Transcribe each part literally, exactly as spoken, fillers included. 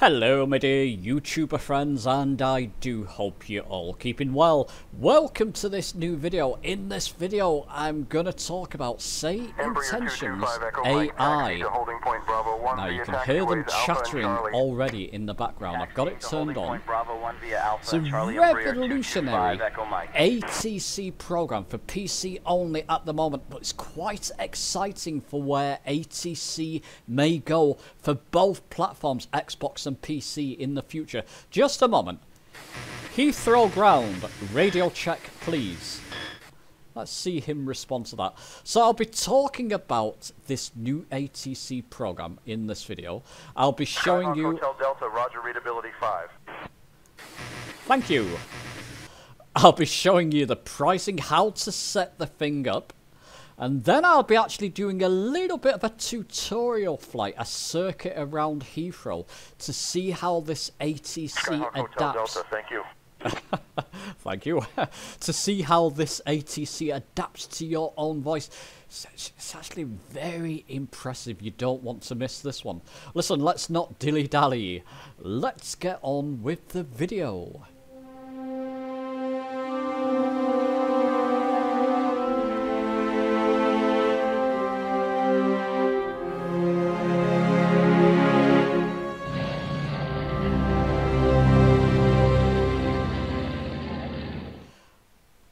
Hello my dear YouTuber friends, and I do hope you're all keeping well. Welcome to this new video. In this video I'm gonna talk about Say Intentions A I. Now you can hear them chattering already in the background. I've got it turned on. It's a revolutionary A T C program for P C only at the moment, but it's quite exciting for where A T C may go for both platforms, Xbox and P C, in the future. Just a moment. Heathrow ground, radio check please. Let's see him respond to that. So I'll be talking about this new A T C program in this video. I'll be showing you... Hotel Delta, Roger, readability five. Thank you. I'll be showing you the pricing, how to set the thing up. And then I'll be actually doing a little bit of a tutorial flight, a circuit around Heathrow, to see how this A T C adapts. Delta, thank you. Thank you. To see how this A T C adapts to your own voice. It's, it's actually very impressive. You don't want to miss this one. Listen, let's not dilly-dally. Let's get on with the video.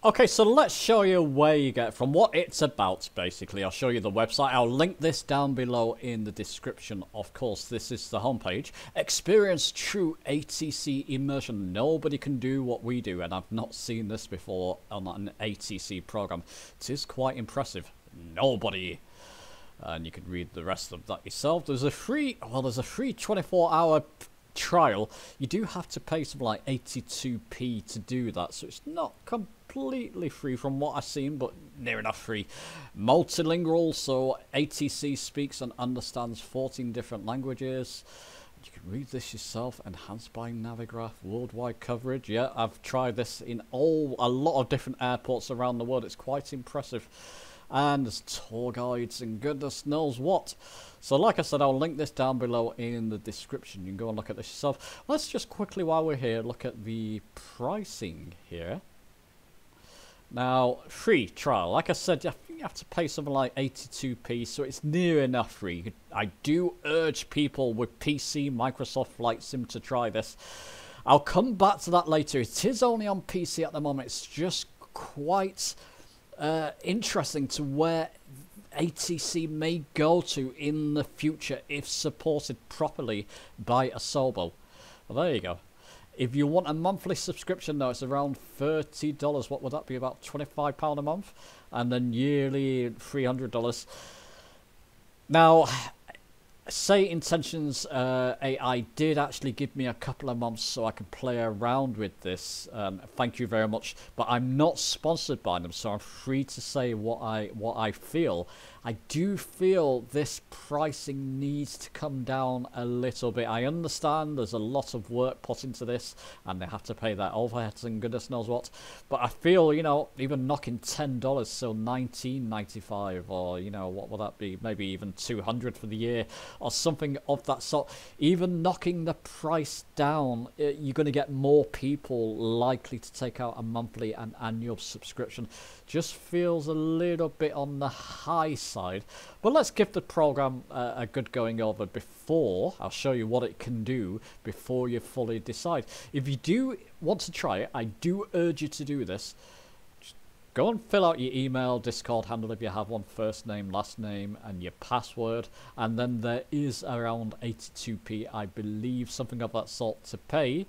Okay, so let's show you where you get from, what it's about, basically. I'll show you the website. I'll link this down below in the description. Of course, this is the homepage. Experience true A T C immersion. Nobody can do what we do, and I've not seen this before on an A T C program. It is quite impressive. Nobody. And you can read the rest of that yourself. There's a free, well, there's a free twenty-four hour... trial. You do have to pay something like eighty-two p to do that, so it's not completely free from what I've seen, but near enough free. Multilingual, so A T C speaks and understands fourteen different languages. You can read this yourself. Enhanced by Navigraph, worldwide coverage. Yeah, I've tried this in all a lot of different airports around the world. It's quite impressive. And there's tour guides and goodness knows what. So like I said, I'll link this down below in the description. You can go and look at this yourself. Let's just quickly, while we're here, look at the pricing here. Now, free trial. Like I said, I think you have to pay something like eighty-two p, so it's near enough free. I do urge people with P C Microsoft Flight Sim to try this. I'll come back to that later. It is only on P C at the moment. It's just quite... Uh, interesting to where A T C may go to in the future if supported properly by Asobo. Well, there you go. If you want a monthly subscription though, it's around thirty dollars. What would that be, about twenty-five pounds a month? And then yearly three hundred dollars. Now, Say Intentions uh, A I did actually give me a couple of months so I can play around with this. Um, thank you very much, but I'm not sponsored by them, so I'm free to say what I what I feel. I do feel this pricing needs to come down a little bit. I understand there's a lot of work put into this, and they have to pay their overheads and goodness knows what. But I feel, you know, even knocking ten dollars, so nineteen ninety-five, or you know, what will that be? Maybe even two hundred for the year, or something of that sort. Even knocking the price down, you're going to get more people likely to take out a monthly and annual subscription. Just feels a little bit on the high side, but let's give the program uh, a good going over before I'll show you what it can do before you fully decide. If you do want to try it, I do urge you to do this. Go and fill out your email, Discord handle if you have one, first name, last name, and your password. And then there is around eighty-two p, I believe, something of that sort to pay.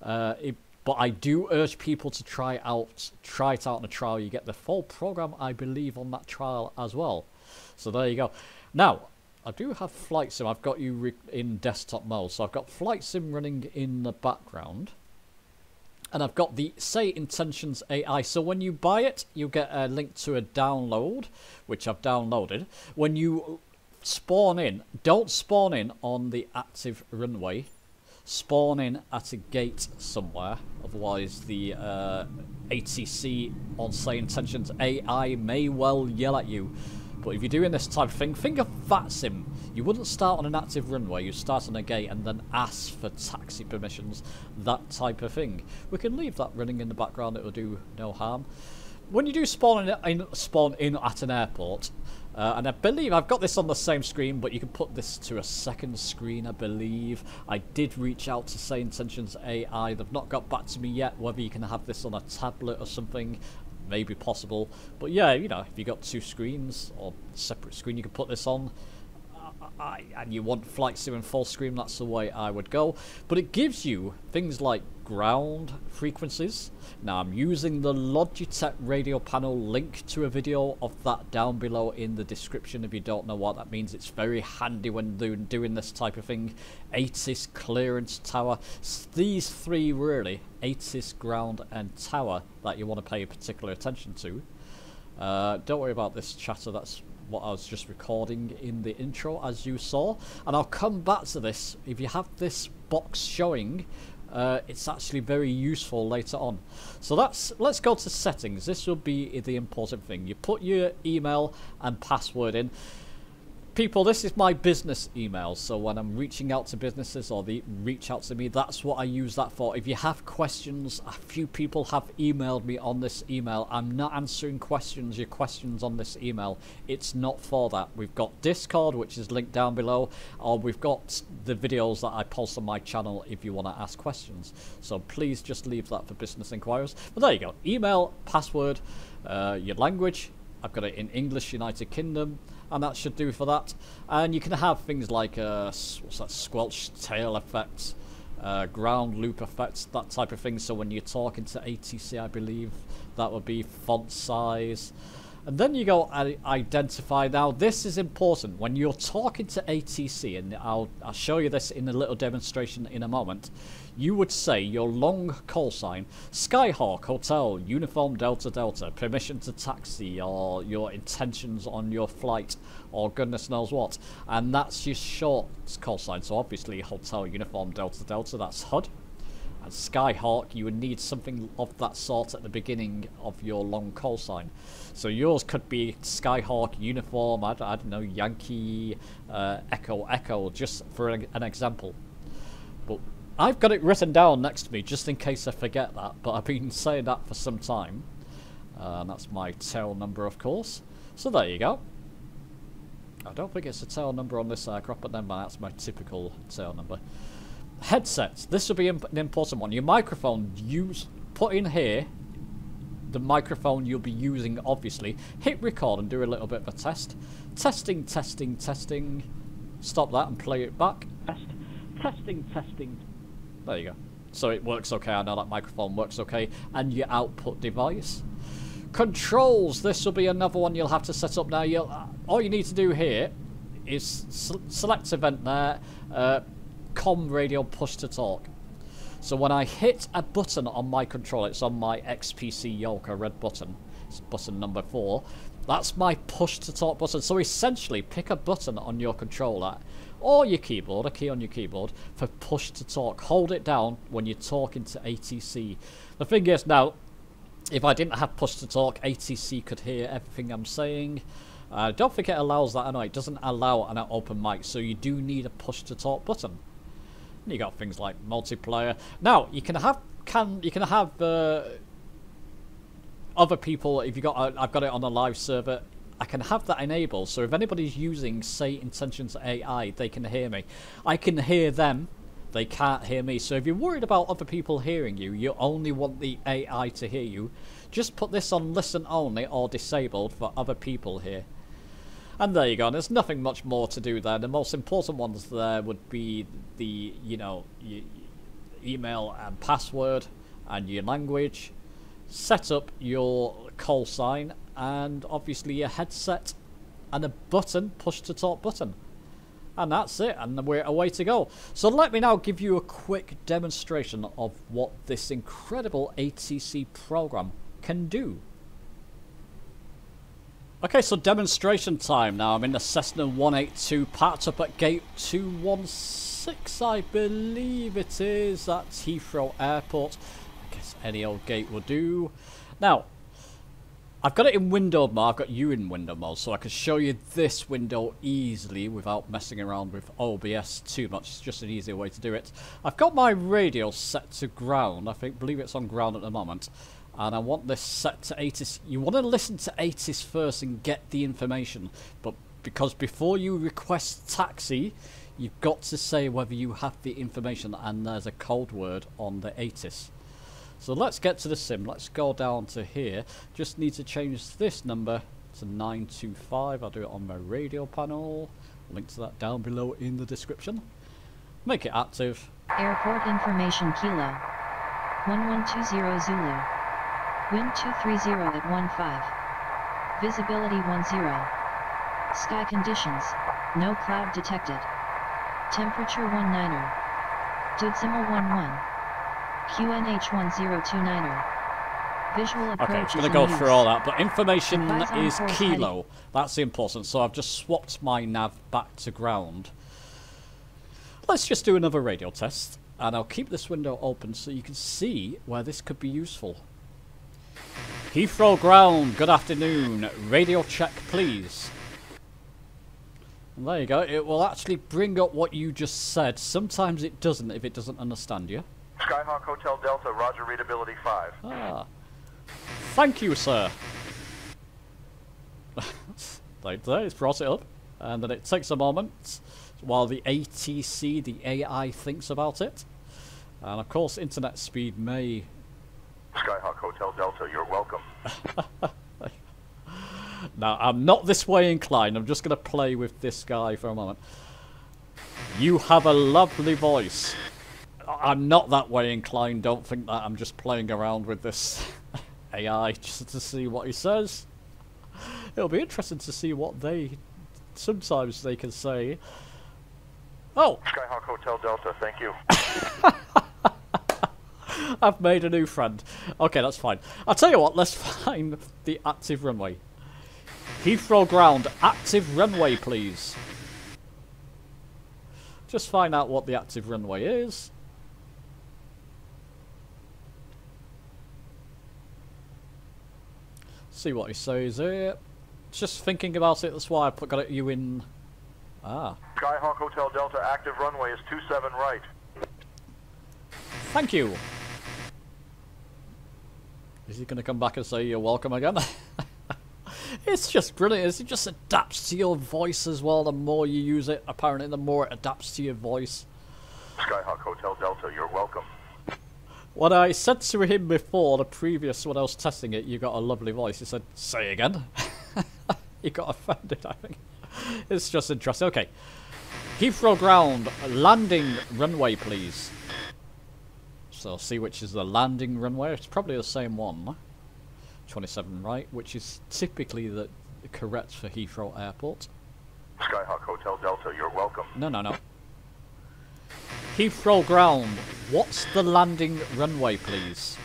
Uh, it, but I do urge people to try out, try it out on a trial. You get the full program, I believe, on that trial as well. So there you go. Now, I do have Flight Sim. I've got you re in desktop mode. So I've got Flight Sim running in the background. And I've got the Say Intentions A I. So when you buy it, you get a link to a download, which I've downloaded. When you spawn in, don't spawn in on the active runway. Spawn in at a gate somewhere. Otherwise, the uh, A T C on Say Intentions A I may well yell at you. But if you're doing this type of thing, think of VATSIM. You wouldn't start on an active runway, you start on a gate and then ask for taxi permissions, that type of thing. We can leave that running in the background, it'll do no harm. When you do spawn in, in, spawn in at an airport, uh, and I believe I've got this on the same screen, but you can put this to a second screen, I believe. I did reach out to Say Intentions A I, they've not got back to me yet, whether you can have this on a tablet or something. Maybe possible, but yeah, you know, if you got two screens or separate screen you can put this on, I, I, and you want Flight Sim in full screen, that's the way I would go. But it gives you things like ground frequencies. Now I'm using the Logitech Radio Panel link to a video of that down below in the description if you don't know what that means. It's very handy when doing this type of thing. A T C clearance tower, these three really, A T C, ground and tower, that you want to pay particular attention to. Uh, don't worry about this chatter, that's what I was just recording in the intro as you saw, and I'll come back to this. If you have this box showing, Uh, it's actually very useful later on. So that's, let's go to settings. This will be the important thing. You put your email and password in. People, this is my business email, so when I'm reaching out to businesses or they reach out to me, that's what I use that for. If you have questions, a few people have emailed me on this email. I'm not answering questions, your questions on this email. It's not for that. We've got Discord, which is linked down below, or we've got the videos that I post on my channel if you want to ask questions. So please just leave that for business inquiries. But there you go. Email, password, uh, your language. I've got it in English, United Kingdom. And that should do for that. And you can have things like uh, what's that, squelched tail effect, uh, ground loop effects, that type of thing. So when you're talking to A T C, I believe that would be font size. And then you go identify. Now this is important when you're talking to A T C, and I'll, I'll show you this in a little demonstration in a moment. You would say your long call sign, Skyhawk Hotel, Uniform Delta Delta, permission to taxi, or your intentions on your flight, or goodness knows what. And that's your short call sign. So obviously Hotel Uniform Delta Delta, that's H U D. And Skyhawk, you would need something of that sort at the beginning of your long call sign. So yours could be Skyhawk Uniform, I, I don't know, Yankee uh, Echo Echo, just for an, an example. But I've got it written down next to me just in case I forget that, but I've been saying that for some time. Uh, and that's my tail number, of course. So there you go. I don't think it's a tail number on this aircraft, but then that's my typical tail number. Headsets, this will be an important one. Your microphone, use, put in here the microphone you'll be using, obviously. Hit record and do a little bit of a test. Testing, testing, testing. Stop that and play it back. Test, testing, testing. There you go. So it works okay. I know that microphone works okay. And your output device. Controls, this will be another one you'll have to set up now. You'll, all you need to do here is select event there. Uh, Com radio push to talk. So when I hit a button on my controller, it's on my X P C Yoke, a red button. It's button number four. That's my push to talk button. So essentially, pick a button on your controller or your keyboard, a key on your keyboard, for push to talk. Hold it down when you're talking to A T C. The thing is now, if I didn't have push to talk, A T C could hear everything I'm saying. I don't think it allows that. I know it doesn't allow an open mic, so you do need a push to talk button. You got things like multiplayer. Now you can have can you can have uh, other people. If you got, uh, I've got it on a live server. I can have that enabled. So if anybody's using Say Intentions A I, they can hear me. I can hear them. They can't hear me. So if you're worried about other people hearing you, you only want the A I to hear you. Just put this on listen only or disabled for other people here. And there you go, and there's nothing much more to do there. The most important ones there would be the, you know, your email and password and your language. Set up your call sign and obviously your headset and a button, push to talk button. And that's it, and we're away to go. So let me now give you a quick demonstration of what this incredible A T C program can do. Okay, so demonstration time now. I'm in the Cessna one eighty-two, parked up at gate two one six, I believe it is, at Heathrow Airport. I guess any old gate will do. Now, I've got it in window mode, I've got you in window mode, so I can show you this window easily without messing around with O B S too much. It's just an easier way to do it. I've got my radio set to ground, I think, believe it's on ground at the moment. And I want this set to A T C. You want to listen to A T C first and get the information. But because before you request taxi, you've got to say whether you have the information, and there's a code word on the A T C. So let's get to the sim. Let's go down to here. Just need to change this number to nine two five. I'll do it on my radio panel. Link to that down below in the description. Make it active. Airport information kilo. one one two zero Zulu. Wind two three zero at one five. Visibility one zero. Sky conditions. No cloud detected. Temperature one niner. Dudzimal one one. Q N H one zero two niner. Visual approach. Okay, I'm going to go through all that, but information is kilo. That's important. So I've just swapped my nav back to ground. Let's just do another radio test, and I'll keep this window open so you can see where this could be useful. Heathrow ground, good afternoon. Radio check, please. And there you go. It will actually bring up what you just said. Sometimes it doesn't if it doesn't understand you. Skyhawk Hotel Delta, roger, readability five. Ah. Thank you, sir. There, it's brought it up. And then it takes a moment while the A T C, the A I, thinks about it. And of course, internet speed may... Skyhawk Hotel Delta, you're welcome. Now, I'm not this way inclined. I'm just going to play with this guy for a moment. You have a lovely voice. I'm not that way inclined, don't think that. I'm just playing around with this A I just to see what he says. It'll be interesting to see what they... Sometimes they can say... Oh! Skyhawk Hotel Delta, thank you. I've made a new friend. Okay, that's fine. I'll tell you what, let's find the active runway. Heathrow ground, active runway, please. Just find out what the active runway is. See what he says here. Just thinking about it, that's why I put, got it, you in. Ah. Skyhawk Hotel Delta, active runway is two seven right. Thank you. Is he going to come back and say you're welcome again? It's just brilliant. It just adapts to your voice as well. The more you use it, apparently, the more it adapts to your voice. Skyhawk Hotel Delta, you're welcome. When I said to him before, the previous, when I was testing it, you got a lovely voice. He said, say again. He got offended, I think. It's just interesting. Okay. Heathrow ground, landing runway, please. So I'll see which is the landing runway. It's probably the same one. twenty-seven right, which is typically the correct for Heathrow Airport. Skyhawk Hotel Delta, you're welcome. No, no, no. Heathrow ground, what's the landing runway, please?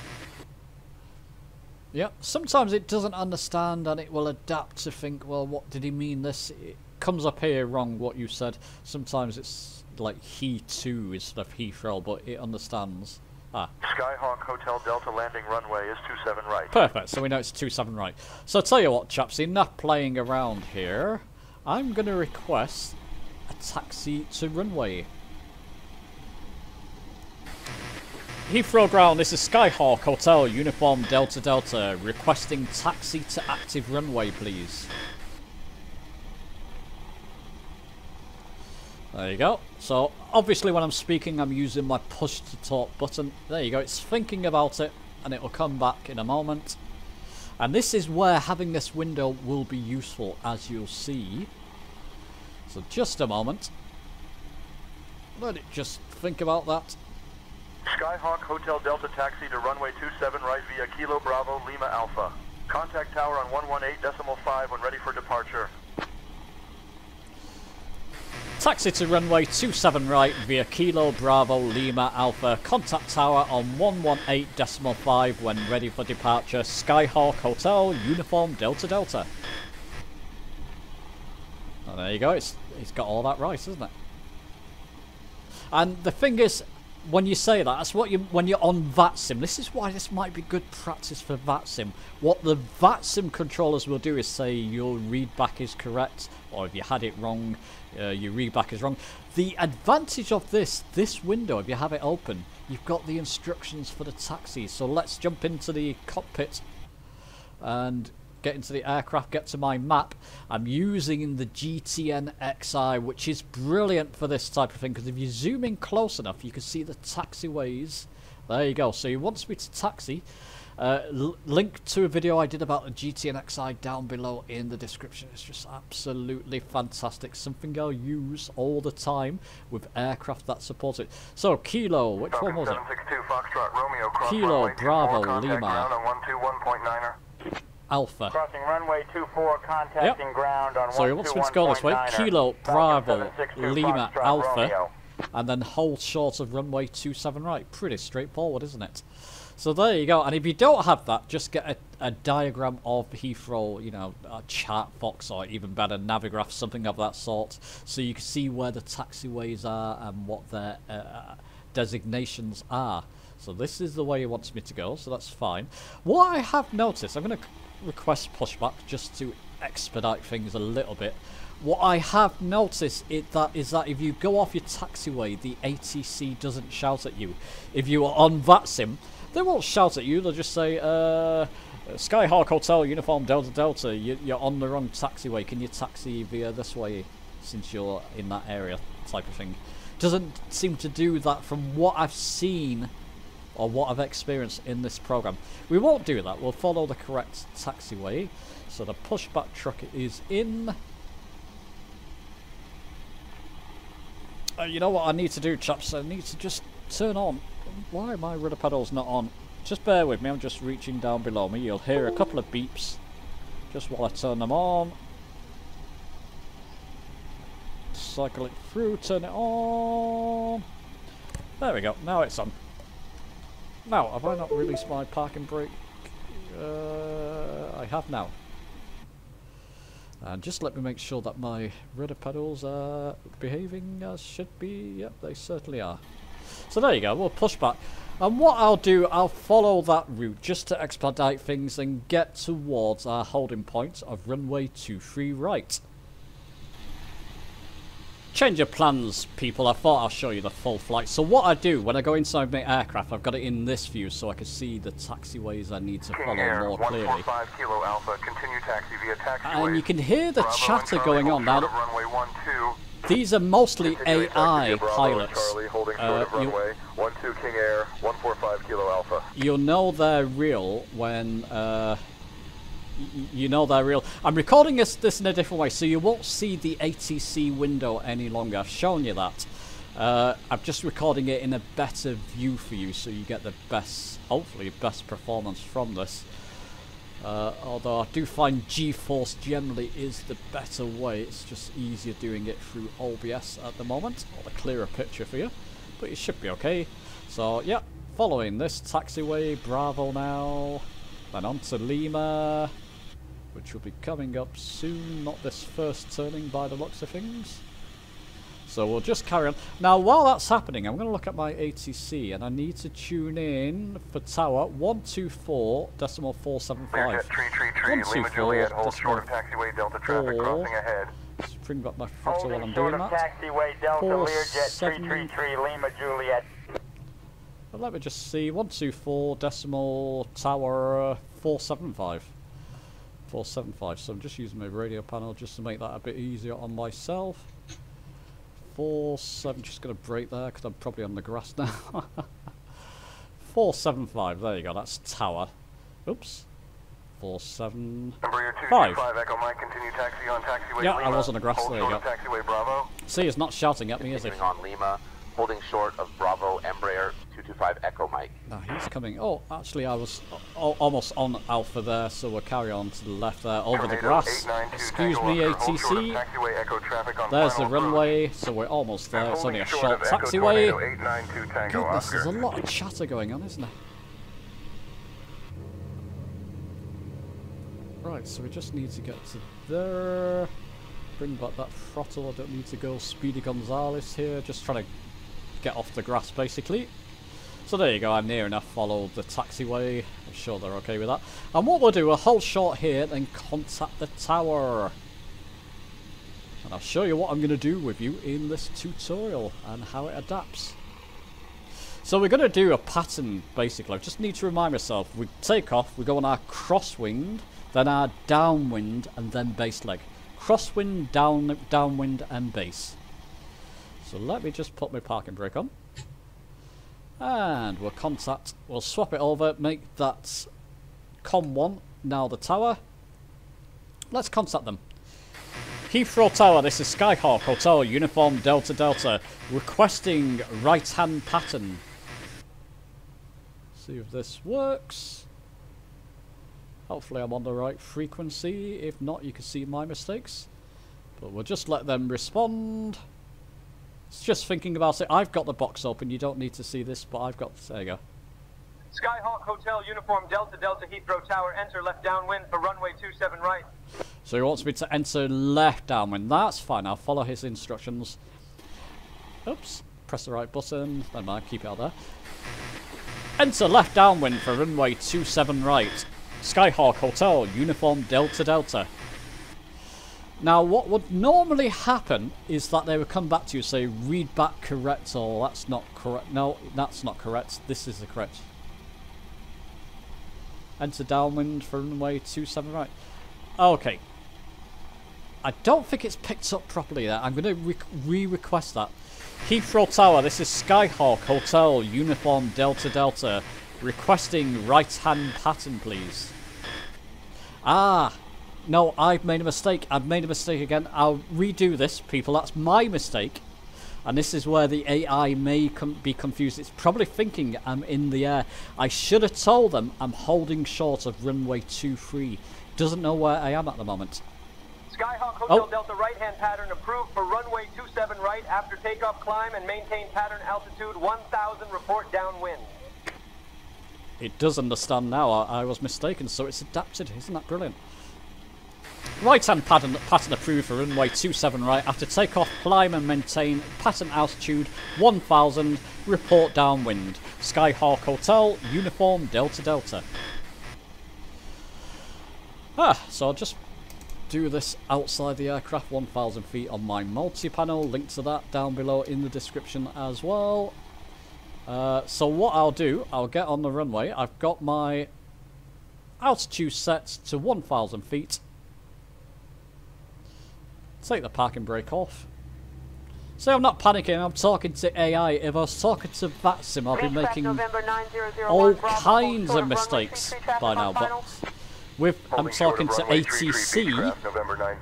Yep, sometimes it doesn't understand and it will adapt to think, well, what did he mean this? It comes up here wrong, what you said. Sometimes it's like he too instead of Heathrow, but it understands. Ah. Skyhawk Hotel Delta landing runway is two seven right. Perfect, so we know it's two seven right. So I'll tell you what, chaps, enough playing around here. I'm going to request a taxi to runway. Heathrow ground, this is Skyhawk Hotel, uniform Delta Delta, requesting taxi to active runway, please. There you go. So, obviously when I'm speaking, I'm using my push-to-talk button. There you go, it's thinking about it, and it will come back in a moment. And this is where having this window will be useful, as you'll see. So, just a moment. Let it just think about that. Skyhawk Hotel Delta taxi to runway two seven right via Kilo Bravo Lima Alpha. Contact tower on one one eight decimal five when ready for departure. Taxi to runway two seven right via Kilo Bravo Lima Alpha. Contact tower on one one eight decimal five when ready for departure. Skyhawk Hotel, uniform Delta Delta. And there you go, it's, it's got all that right, isn't it? And the thing is, when you say that, that's what you, when you're on VATSIM, this is why this might be good practice for VATSIM. What the VATSIM controllers will do is say your readback is correct, or if you had it wrong, uh, your readback is wrong. The advantage of this, this window, if you have it open, you've got the instructions for the taxi. So let's jump into the cockpit and get into the aircraft, get to my map. I'm using the G T N X I, which is brilliant for this type of thing, because if you zoom in close enough, you can see the taxiways. There you go. So he wants me to taxi. Uh, link to a video I did about the G T N X I down below in the description. It's just absolutely fantastic. Something I'll use all the time with aircraft that support it. So, Kilo, which one was it? Kilo, Bravo, Lima. Alpha. Crossing runway two four, contacting yep. ground on so he wants me to go this way. Kilo, Bravo, Lima, Alpha, Romeo. And then hold short of runway two seven right. Pretty straightforward, isn't it? So there you go. And if you don't have that, just get a, a diagram of Heathrow, you know, a chart box, or even better, Navigraph, something of that sort, so you can see where the taxiways are and what their uh, designations are. So this is the way he wants me to go, so that's fine. What I have noticed, I'm going to request pushback just to expedite things a little bit. What I have noticed is that, is that if you go off your taxiway, the A T C doesn't shout at you. If you are on VATSIM, they won't shout at you. They'll just say, uh, Skyhawk Hotel, Uniform Delta Delta, you, you're on the wrong taxiway. Can you taxi via this way since you're in that area, type of thing. Doesn't seem to do that from what I've seen or what I've experienced in this program. We won't do that. We'll follow the correct taxiway. So the pushback truck is in. Uh, you know what I need to do, chaps? I need to just turn on. Why are my rudder pedals not on? Just bear with me. I'm just reaching down below me. You'll hear a couple of beeps just while I turn them on. Cycle it through. Turn it on. There we go. Now it's on. Now, have I not released my parking brake? Uh, I have now. And just let me make sure that my rudder pedals are behaving as should be. Yep, they certainly are. So there you go, we'll push back. And what I'll do, I'll follow that route just to expedite things and get towards our holding point of runway two three right. Change of plans, people. I thought I'll show you the full flight. So what I do when I go inside my aircraft, I've got it in this view so I can see the taxiways I need to follow more clearly. And you can hear the chatter going on now. These are mostly A I pilots. Uh, you, you'll know they're real when. Uh, You know they're real. I'm recording this, this in a different way, so you won't see the A T C window any longer. I've shown you that. Uh, I'm just recording it in a better view for you, so you get the best, hopefully, best performance from this. Uh, although I do find G-Force generally is the better way. It's just easier doing it through O B S at the moment, or a clearer picture for you. But it should be okay. So, yeah, following this taxiway, Bravo now, then on to Lima, which will be coming up soon, not this first turning by the looks of things. So we'll just carry on. Now while that's happening, I'm going to look at my A T C and I need to tune in for tower one two four decimal four seven five. one two four decimal four. Bring back my throttle while I'm doing that. Taxiway Delta Learjet three three three Lima Juliet. But let me just see, one two four decimal tower four seven five. four seven five, so I'm just using my radio panel just to make that a bit easier on myself. four seven, just going to brake there because I'm probably on the grass now. four seven five, there you go, that's tower. Oops. four seven five. Yeah, I was on the grass, there you go. See, he's not shouting at me, is he? On Lima, holding short of Bravo, Embraer. two two five Echo Mike. Now he's coming. Oh, actually, I was almost on Alpha there, so we'll carry on to the left there, over Tornado the grass. Excuse me, A T C. There's the runway, so we're almost there. It's only a short taxiway. Goodness, there's a lot of chatter going on, isn't there? Right, so we just need to get to there. Bring back that throttle. I don't need to go Speedy Gonzales here. Just trying to get off the grass, basically. So there you go, I'm near enough, followed the taxiway. I'm sure they're okay with that. And what we'll do, we'll hold short here, then contact the tower. And I'll show you what I'm going to do with you in this tutorial and how it adapts. So we're going to do a pattern, basically. I just need to remind myself, we take off, we go on our crosswind, then our downwind, and then base leg. Crosswind, down, downwind, and base. So let me just put my parking brake on. And we'll contact, we'll swap it over, make that com one, now the tower. Let's contact them. Heathrow Tower, this is Skyhawk Hotel, Uniform Delta Delta, requesting right-hand pattern. See if this works. Hopefully I'm on the right frequency. If not, you can see my mistakes. But we'll just let them respond. It's just thinking about it. I've got the box open. You don't need to see this, but I've got... There you go. Skyhawk Hotel, Uniform Delta Delta, Heathrow Tower, enter left downwind for runway two seven right. So he wants me to enter left downwind. That's fine. I'll follow his instructions. Oops. Press the right button. Never mind. Keep it out there. Enter left downwind for runway two seven right. Skyhawk Hotel, Uniform Delta Delta. Now, what would normally happen is that they would come back to you and say, read back correct, or that's not correct. No, that's not correct. This is the correct. Enter downwind for runway two seven right. Okay. I don't think it's picked up properly there. I'm going to re-request that. Heathrow Tower, this is Skyhawk Hotel, Uniform Delta Delta. Requesting right-hand pattern, please. Ah, no, I've made a mistake. I've made a mistake again. I'll redo this, people. That's my mistake. And this is where the A I may com be confused. It's probably thinking I'm in the air. I should have told them I'm holding short of runway two three. Doesn't know where I am at the moment. Skyhawk Hotel oh. Delta right-hand pattern approved for runway two seven right after takeoff, climb and maintain pattern altitude one thousand, report downwind. It does understand now. I, I was mistaken, so it's adapted. Isn't that brilliant? Right-hand pattern, pattern approved for runway two seven right after takeoff, climb and maintain pattern altitude one thousand, report downwind. Skyhawk Hotel, Uniform Delta Delta. Ah, so I'll just do this outside the aircraft, one thousand feet on my multi panel. Link to that down below in the description as well. Uh, so what I'll do, I'll get on the runway. I've got my altitude set to one thousand feet. Take the parking brake off. So I'm not panicking, I'm talking to A I. If I was talking to VATSIM, I'll be making all kinds of mistakes by now. But with I'm talking to A T C, uh,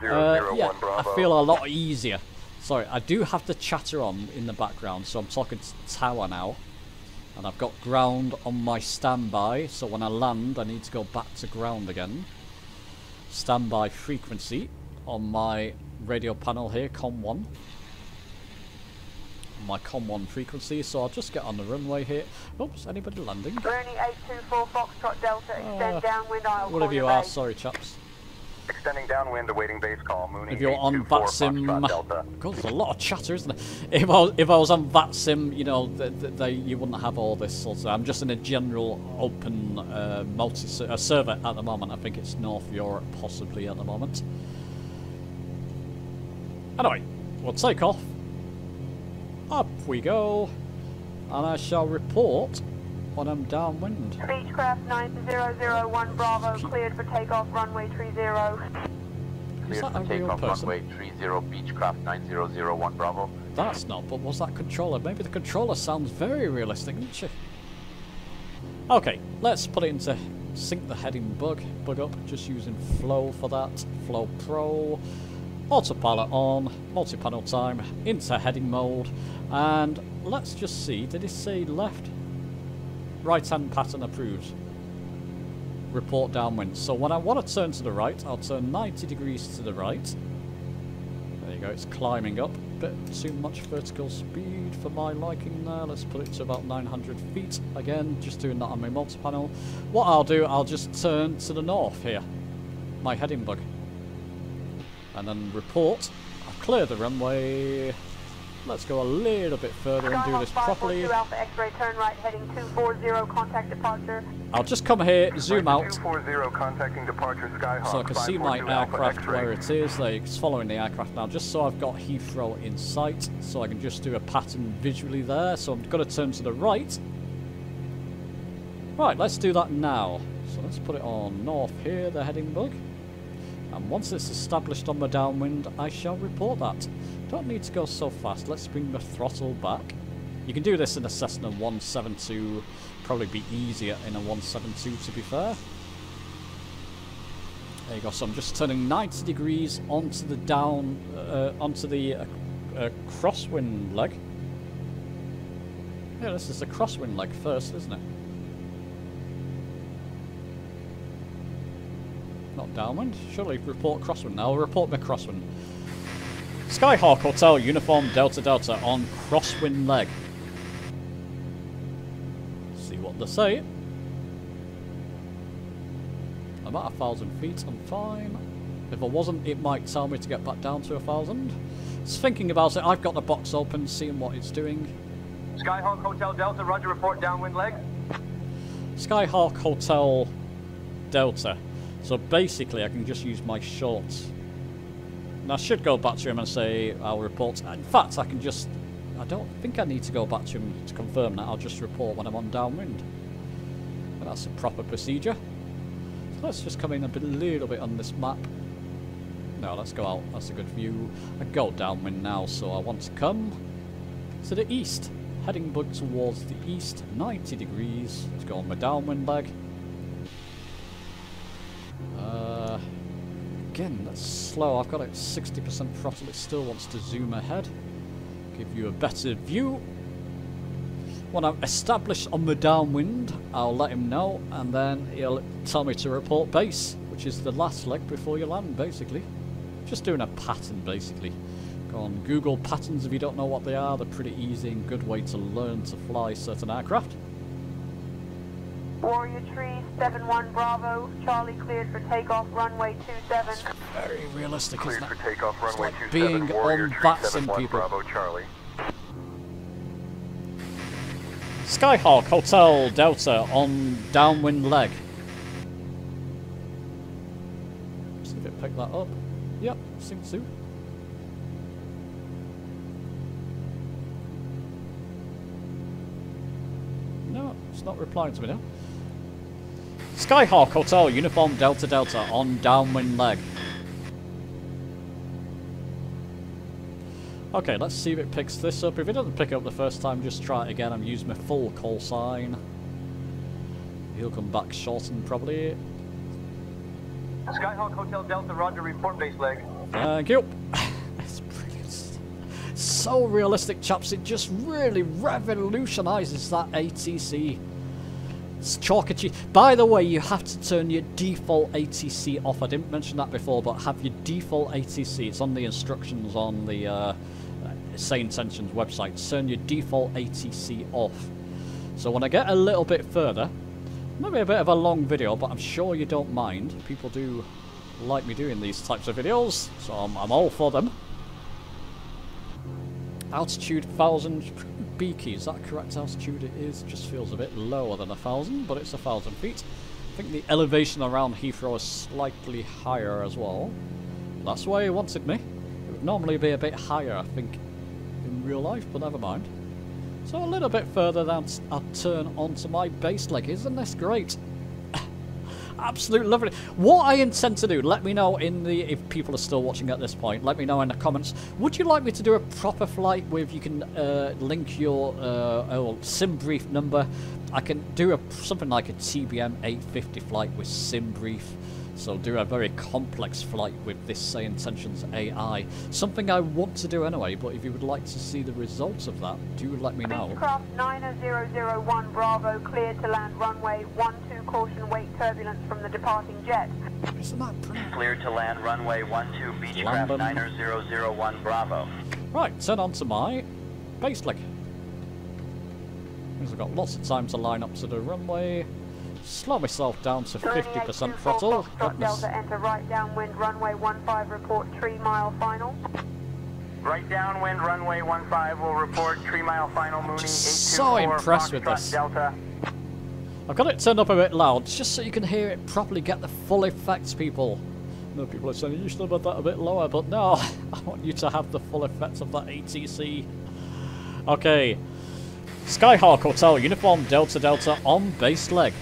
yeah, I feel a lot easier. Sorry, I do have the chatter on in the background, so I'm talking to tower now. And I've got ground on my standby, so when I land, I need to go back to ground again. Standby frequency on my radio panel here, com one. My com one frequency, so I'll just get on the runway here. Oops, anybody landing? Bruni eight two four Foxtrot Delta, extend uh, downwind aisle. Whatever you are, sorry chaps. Extending downwind, awaiting base call, Mooney. If you're on VATSIM, God, there's a lot of chatter, isn't there? If I, if I was on VATSIM, you know, they, they, you wouldn't have all this sort of. I'm just in a general open uh, multi uh, server at the moment. I think it's North Europe, possibly, at the moment. Anyway, we'll take off. Up we go, and I shall report when I'm downwind. Beechcraft nine zero zero one Bravo, cleared for takeoff runway three zero. Cleared for takeoff runway three zero, Beechcraft nine zero zero one Bravo. That's not, but was that controller? Maybe the controller sounds very realistic, doesn't she? Okay, let's put it into sync the heading bug, bug up, just using Flow for that, Flow Pro. Autopilot on, multi-panel time, into heading mode, and let's just see, did it say left? Right-hand pattern approved. Report downwind. So when I want to turn to the right, I'll turn ninety degrees to the right. There you go, it's climbing up. Bit too much vertical speed for my liking there. Let's put it to about nine hundred feet. Again, just doing that on my multi-panel. What I'll do, I'll just turn to the north here. My heading bug. And then report. I've cleared the runway. Let's go a little bit further and do this properly. I'll just come here, zoom out, so I can see my aircraft where it is. Like, it's following the aircraft now, just so I've got Heathrow in sight, so I can just do a pattern visually there. So I'm going to turn to the right. Right, let's do that now. So let's put it on north here, the heading bug. And once it's established on the downwind, I shall report that. Don't need to go so fast. Let's bring the throttle back. You can do this in a Cessna one seventy-two. Probably be easier in a one seventy-two, to be fair. There you go. So I'm just turning ninety degrees onto the down, uh, onto the uh, uh, crosswind leg. Yeah, this is the crosswind leg first, isn't it? Not downwind. Surely report crosswind now. I'll report my crosswind. Skyhawk Hotel Uniform Delta Delta on crosswind leg. See what they say. I'm at a thousand feet. I'm fine. If I wasn't, it might tell me to get back down to a thousand. Just thinking about it. I've got the box open, seeing what it's doing. Skyhawk Hotel Delta, Roger. Report downwind leg. Skyhawk Hotel Delta. So basically I can just use my shorts. And I should go back to him and say I'll report. In fact, I can just, I don't think I need to go back to him to confirm that. I'll just report when I'm on downwind. And that's a proper procedure. So let's just come in a bit, little bit on this map. No, let's go out. That's a good view. I go downwind now, so I want to come to the east. Heading bug towards the east, ninety degrees. Let's go on my downwind leg. Uh, again, that's slow. I've got it sixty percent throttle. It still wants to zoom ahead. Give you a better view. When I'm established on the downwind, I'll let him know, and then he'll tell me to report base, which is the last leg before you land, basically. Just doing a pattern, basically. Go on Google patterns if you don't know what they are. They're pretty easy and good way to learn to fly certain aircraft. Warrior Tree, seven one Bravo, Charlie cleared for takeoff, runway two seven. It's very realistic, cleared isn't it? For takeoff, it's runway like being Warrior on VATSIM, people. Bravo, Charlie. Skyhawk Hotel Delta on downwind leg. See if it picked that up. Yep, seems to. No, it's not replying to me now. Skyhawk Hotel Uniform Delta Delta on downwind leg. Okay, let's see if it picks this up. If it doesn't pick up the first time, just try it again. I'm using my full call sign. He'll come back shortened probably. Skyhawk Hotel Delta, Roger, report base leg. Thank you. It's brilliant. So realistic, chaps. It just really revolutionises that A T C. It's chalk and cheese. By the way, you have to turn your default A T C off. I didn't mention that before, but have your default A T C. It's on the instructions on the uh, Say Intentions website. Turn your default A T C off. So when I get a little bit further, maybe a bit of a long video, but I'm sure you don't mind. People do like me doing these types of videos, so I'm, I'm all for them. Altitude one thousand... Beaky, is that correct altitude? It is. Just feels a bit lower than a thousand, but it's a thousand feet. I think the elevation around Heathrow is slightly higher as well. That's why he wanted me. It would normally be a bit higher, I think, in real life, but never mind. So a little bit further, then I'll turn onto my base leg. Isn't this great? Absolutely lovely. What I intend to do, let me know in the, if people are still watching at this point, let me know in the comments. Would you like me to do a proper flight where you can uh, link your uh, old Simbrief number? I can do a, something like a T B M eight fifty flight with Simbrief. So do a very complex flight with this Say Intentions A I. Something I want to do anyway, but if you would like to see the results of that, do let me know. Beechcraft nine zero zero one Bravo, clear to land runway one two, caution, wait turbulence from the departing jet. Isn't that brilliant? Clear to land runway one two, Beechcraft nine zero zero one Bravo. Right, turn on to my base leg. Because I've got lots of time to line up to the runway. Slow myself down to fifty percent throttle. Delta, enter right downwind, runway one five, report three mile final. Right downwind, runway one five will report three mile final Mooney eight two four. So impressed with this. Delta. I've got it turned up a bit loud, just so you can hear it properly, get the full effects, people. No, people are saying, you should have had that a bit lower, but no, I want you to have the full effects of that A T C. Okay. Skyhawk Hotel, uniform Delta Delta on base leg.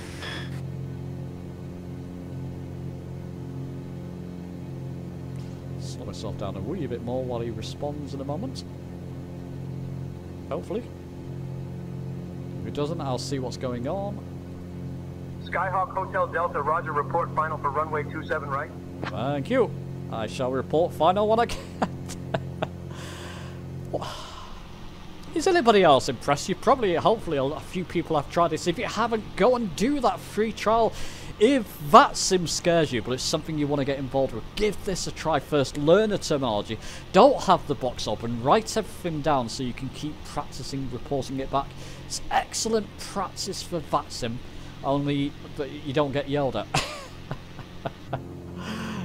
Slow myself down a wee bit more while he responds in a moment. Hopefully. If he doesn't, I'll see what's going on. Skyhawk Hotel Delta, roger, report final for runway two seven right. Thank you. I shall report final when I can. Is anybody else impressed? You probably, hopefully, a few people have tried this. If you haven't, go and do that free trial. If VATSIM scares you, but it's something you want to get involved with, give this a try first. Learn the terminology. Don't have the box open. Write everything down so you can keep practicing reporting it back. It's excellent practice for VATSIM, only that you don't get yelled at.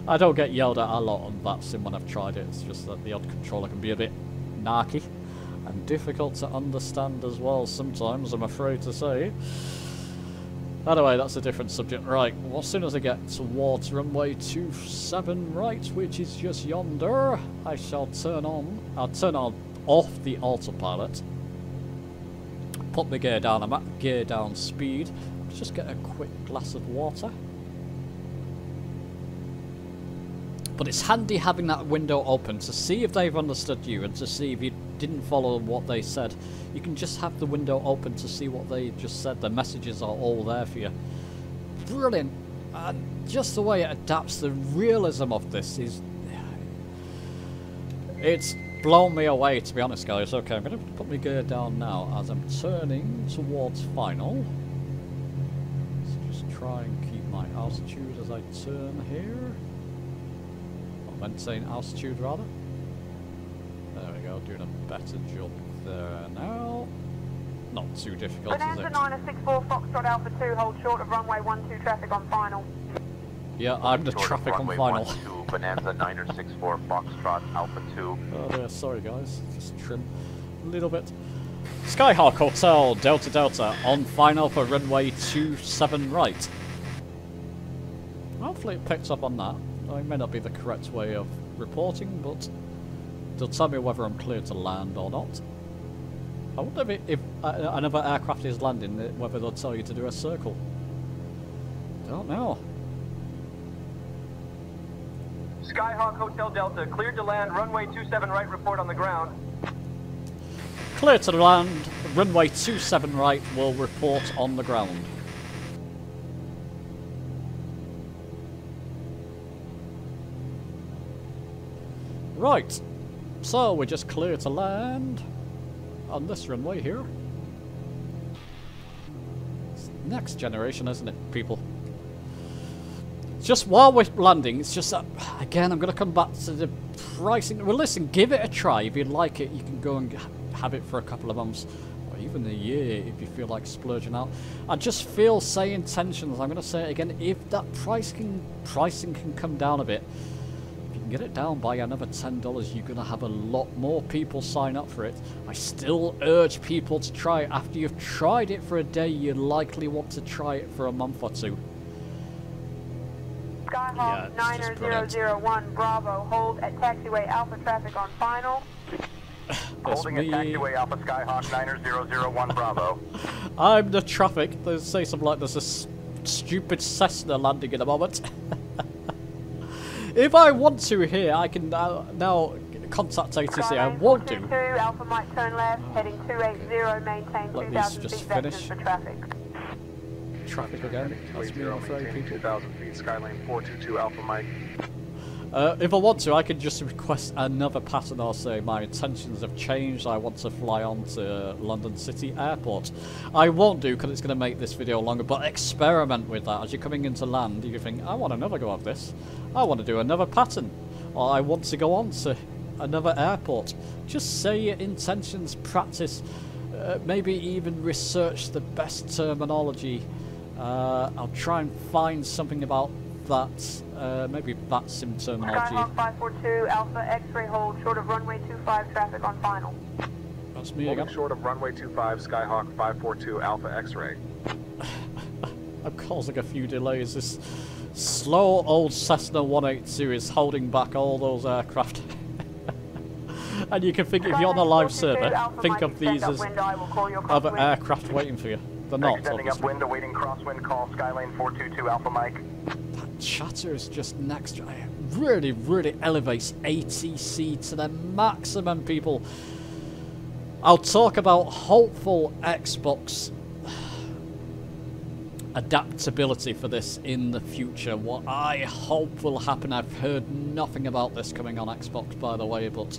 I don't get yelled at a lot on VATSIM when I've tried it. It's just that the odd controller can be a bit narky. And difficult to understand as well sometimes, I'm afraid to say. Anyway, that's a different subject. Right, well, as soon as I get towards runway two seven right, which is just yonder, I shall turn on, I'll turn on off the autopilot. Put the gear down, I'm at gear down speed. Let's just get a quick glass of water. But it's handy having that window open to see if they've understood you and to see if you didn't follow what they said. You can just have the window open to see what they just said. The messages are all there for you. Brilliant. And just the way it adapts the realism of this is... it's blown me away, to be honest, guys. Okay, I'm going to put my gear down now as I'm turning towards final. So just try and keep my altitude as I turn here. Maintain altitude rather. There we go, doing a better job there now. Not too difficult, is it? Bonanza nine six four Foxtrot Alpha two, hold short of runway one two traffic on final. Yeah, I'm the traffic on final. one two, Bonanza nine six four Foxtrot Alpha two. Oh dear, sorry guys, just trim a little bit. Skyhawk Hotel Delta Delta on final for runway two seven right. Hopefully it picks up on that. It may not be the correct way of reporting, but they'll tell me whether I'm cleared to land or not. I wonder if, if uh, another aircraft is landing, whether they'll tell you to do a circle. Don't know. Skyhawk Hotel Delta, cleared to land, runway two seven right, report on the ground. Cleared to land, runway two seven right will report on the ground. Right, so we're just clear to land on this runway here. It's next generation, isn't it, people? Just while we're landing, it's just that, again, I'm going to come back to the pricing. Well, listen, give it a try. If you like it, you can go and have it for a couple of months, or even a year if you feel like splurging out. I just feel Say Intentions. I'm going to say it again. If that pricing, pricing can come down a bit, get it down by another ten dollars, you're going to have a lot more people sign up for it. I still urge people to try it. After you've tried it for a day, you likely want to try it for a month or two. Skyhawk nine zero zero one Bravo, hold at taxiway Alpha traffic on final. Holding at taxiway Alpha Skyhawk nine zero zero one Bravo. I'm the traffic. They say something like there's a stupid Cessna landing in a moment. If I want to here, I can now, now contact A T C. I want to. Alpha might turn left, heading two eight zero, maintain two thousand feet vectors for traffic. Traffic again. That's me, I'm afraid, people. two thousand feet, Skylane four two two, Alpha Mike. Uh, if I want to, I can just request another pattern or say my intentions have changed. I want to fly on to London City Airport. I won't do because it's going to make this video longer, but experiment with that. As you're coming into land, you think, I want another go of this. I want to do another pattern. Or I want to go on to another airport. Just say your intentions, practice, uh, maybe even research the best terminology. Uh, I'll try and find something about VATS, uh, maybe VATSIM terminology. Skyhawk five four two, Alpha X-ray hold, short of runway twenty-five, traffic on final. That's me again. Short of runway twenty-five, Skyhawk five four two, Alpha X-ray. I'm causing a few delays. This slow old Cessna one eighty-two is holding back all those aircraft. And you can think, if you're on a live server, think of these as other aircraft waiting for you. They're not. Extending upwind, awaiting crosswind call, Skylane four two two, Alpha Mike. That chatter is just next. It really, really elevates A T C to the maximum, people. I'll talk about hopeful Xbox adaptability for this in the future. What I hope will happen. I've heard nothing about this coming on Xbox, by the way, but...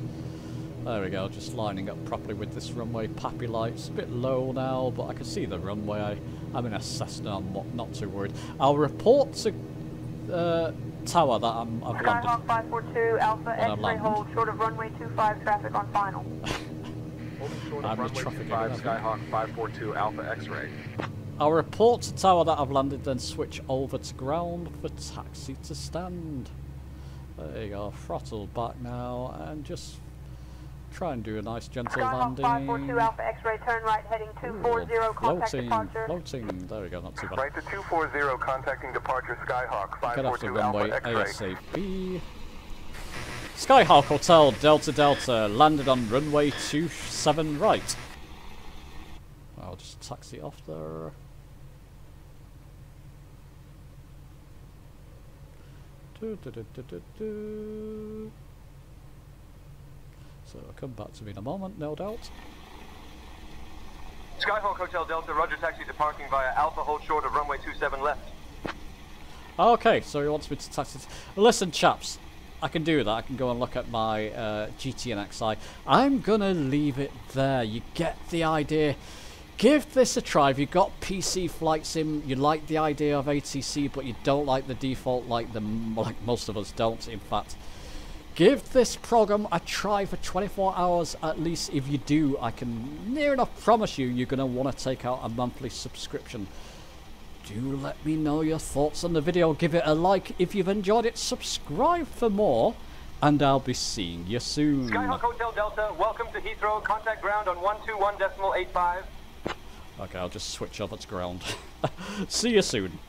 there we go, just lining up properly with this runway. Pappy lights, a bit low now, but I can see the runway. I, I'm in a Cessna, I'm not too worried. I'll report to uh, tower that I'm, I've landed. Skyhawk five four two, Alpha X-ray hold, short of runway twenty-five, traffic on final. Short of runway twenty-five, Skyhawk five four two, Alpha X-ray. I'll report to tower that I've landed, then switch over to ground for taxi to stand. There you go, throttle back now, and just... try and do a nice gentle landing. five four two Alpha X-ray, turn right, heading two forty, contact departure. Floating, there we go, not too bad. Right to two forty, contacting departure, Skyhawk five four two Alpha X-ray. A S A P. Skyhawk Hotel Delta Delta, landed on runway two seven right. I'll just taxi off there. Do, do, do, do, do, do. So it'll come back to me in a moment, no doubt. Skyhawk Hotel Delta, Roger, taxi departing via Alpha, hold short of runway two seven left. Okay, so he wants me to taxi. Listen, chaps, I can do that. I can go and look at my uh, G T N X I. I'm going to leave it there. You get the idea. Give this a try. If you've got P C Flight Sim, you like the idea of A T C, but you don't like the default like, the, like most of us don't, in fact. Give this program a try for twenty-four hours at least. If you do, I can near enough promise you, you're going to want to take out a monthly subscription. Do let me know your thoughts on the video. Give it a like if you've enjoyed it. Subscribe for more, and I'll be seeing you soon. Skyhawk Hotel Delta, welcome to Heathrow. Contact ground on one two one point eight five. Okay, I'll just switch off its ground. See you soon.